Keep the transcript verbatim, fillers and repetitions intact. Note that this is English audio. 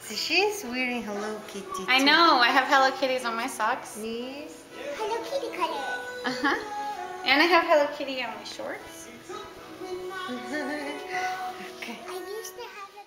So she's wearing Hello Kitty too. I know, I have Hello Kitties on my socks. Yes. Hello Kitty color. Uh-huh. And I have Hello Kitty on my shorts. Okay. I used to have